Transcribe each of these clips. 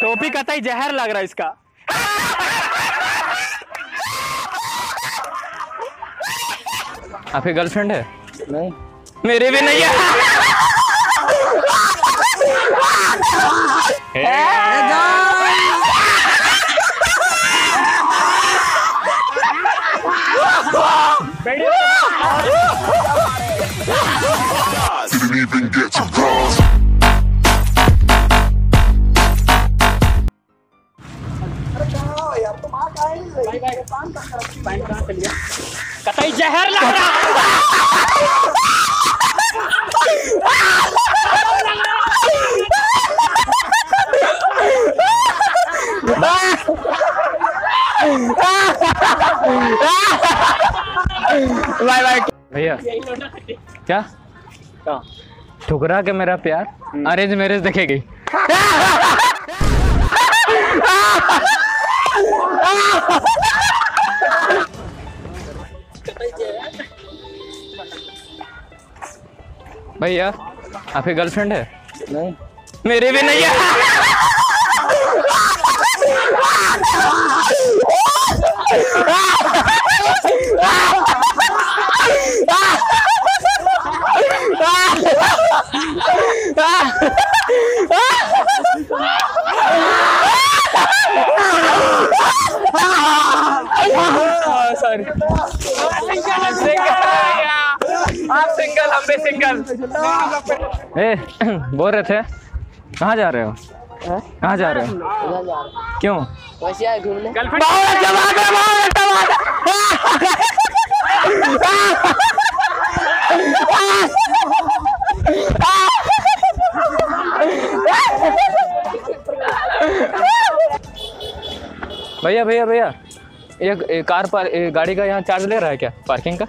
टोपी कहता ही जहर लग रहा है इसका। आपकी गर्लफ्रेंड है? नहीं, मेरी भी नहीं है। Even get to cross कतई जहर लग रहा बाय बाय भैया। क्या ठुकरा के मेरा प्यार अरेंज मैरिज देखेगी। भैया आपकी गर्लफ्रेंड है? नहीं, मेरी भी नहीं है। ए, बोल रहे थे कहाँ जा रहे हो? कहाँ जा रहे हो? क्यों? वैसे आए घूमने। भैया भैया भैया ये कार पर गाड़ी का यहाँ चार्ज ले रहा है क्या? पार्किंग का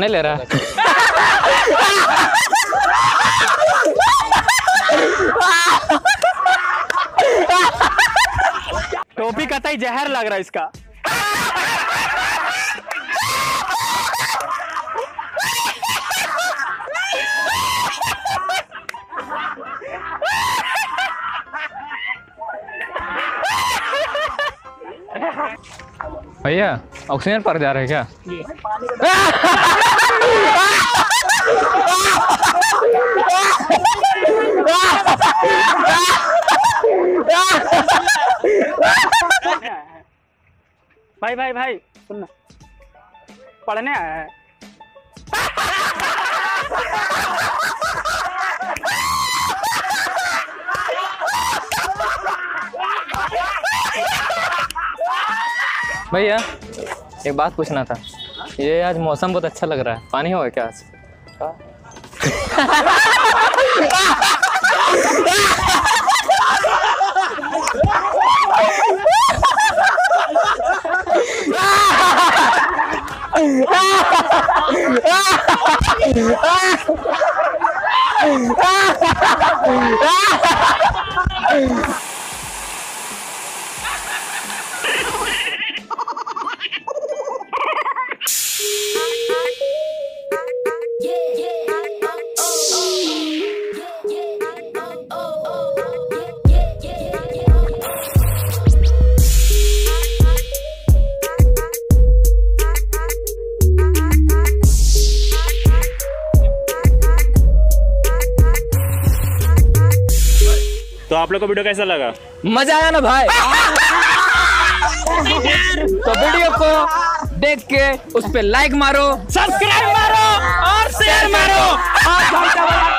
नहीं ले रहा है। टोपी कहता ही जहर लग रहा है इसका। भैया ऑक्सीजन पर जा रहे हैं क्या? भाई भाई भाई सुनना, पढ़ने आया है। भैया एक बात पूछना था। ये आज मौसम बहुत अच्छा लग रहा है, पानी होगा क्या आज? तो आप लोग को वीडियो कैसा लगा? मजा आया ना भाई? तो वीडियो को देख के उस पे लाइक मारो, सब्सक्राइब मारो और शेयर मारो।